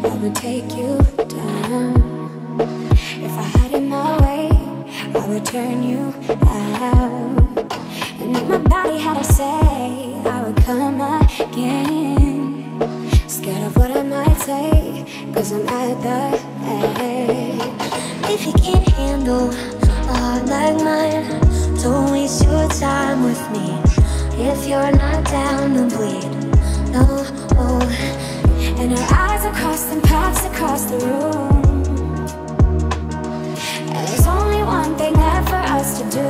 I would take you down. If I had it my way, I would turn you out. And if my body had a say, I would come again. Scared of what I might say, cause I'm at the edge. If you can't handle a heart like mine, don't waste your time with me. If you're not down to bleed, no, oh. And her eyes are crossed and paths across the room. And there's only one thing left for us to do.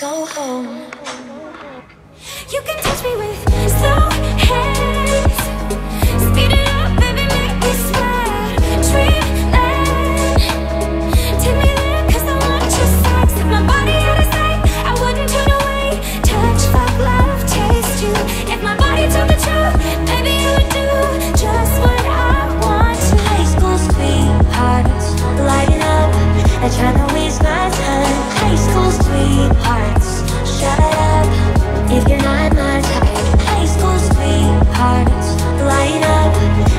Go home. You can touch me with slow hands. Speed it up, baby, make me sweat. Dreamland. Take me there, cause I want your sex. If my body had a say, I wouldn't turn away. Touch, fuck, love, taste you. If my body told the truth, I try to waste my time. High school sweethearts, shut up if you're not my type. High school sweethearts, light up.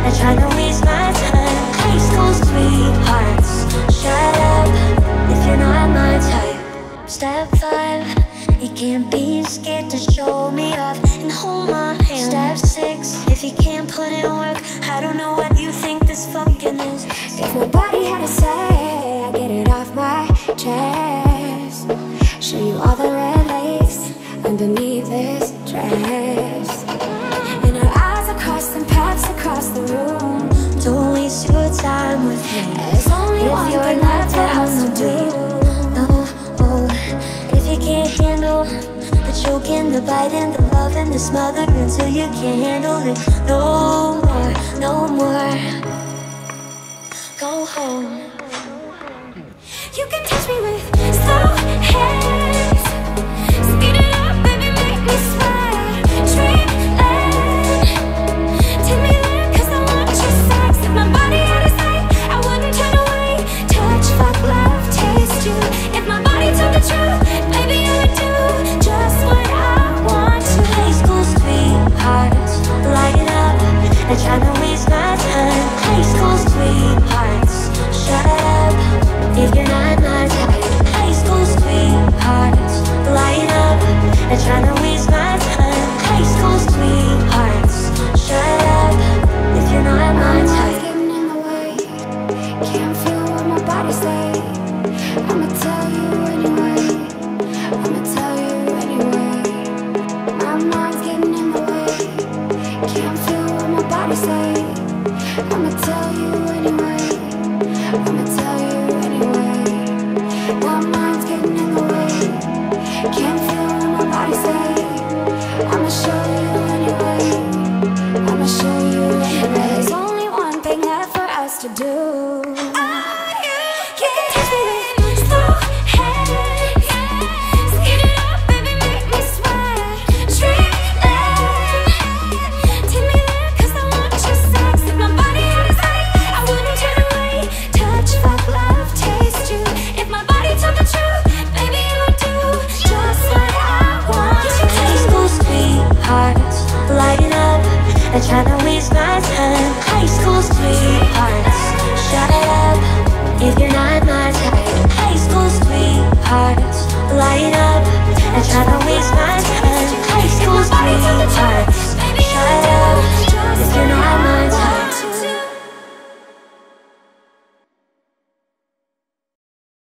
I try to waste my time. High school sweethearts, shut up if you're not my type. Step 5, you can't be scared to show me up and hold my hand. Step 6, if you can't put in work, I don't know what you think this fucking is. If my body had a say, get it off my chest. Show you all the red lace underneath this dress. And our eyes are crossed and paths across the room. Don't waste your time with me. There's only one thing left for us to do. No, oh. If you can't handle the choking, the biting, the loving, the smothering until you can't handle it, no more, no more. Go home. You can touch me with slow hands. Speed it up, baby, make me sweat. Dreamland. Take me there, cause I want your sex. If my body had a say, I wouldn't turn away. Touch, fuck, love, taste you. If my body told the truth, baby, I would do just what I want to. High school sweethearts, light it up. I try to waste my time. High school sweethearts, shut up if you're not my type. High school sweethearts, light up. I'm trying to waste my time. High school sweethearts, shut up if you're not my type. I'm getting in the way. Can't feel what my body say. I'ma tell you anyway. I'ma tell you anyway. My mind's getting in the way. Can't feel what my body say. I'ma tell you anyway. I'ma tell you anyway. My mind's getting in the way. Can't feel what my body say. I'ma show you anyway. I'ma show you anyway. There's only one thing left for us to do. I try to waste my time. High school sweethearts, shut up if you're not my type. High school sweethearts, light up. I try to waste my time. High school sweethearts.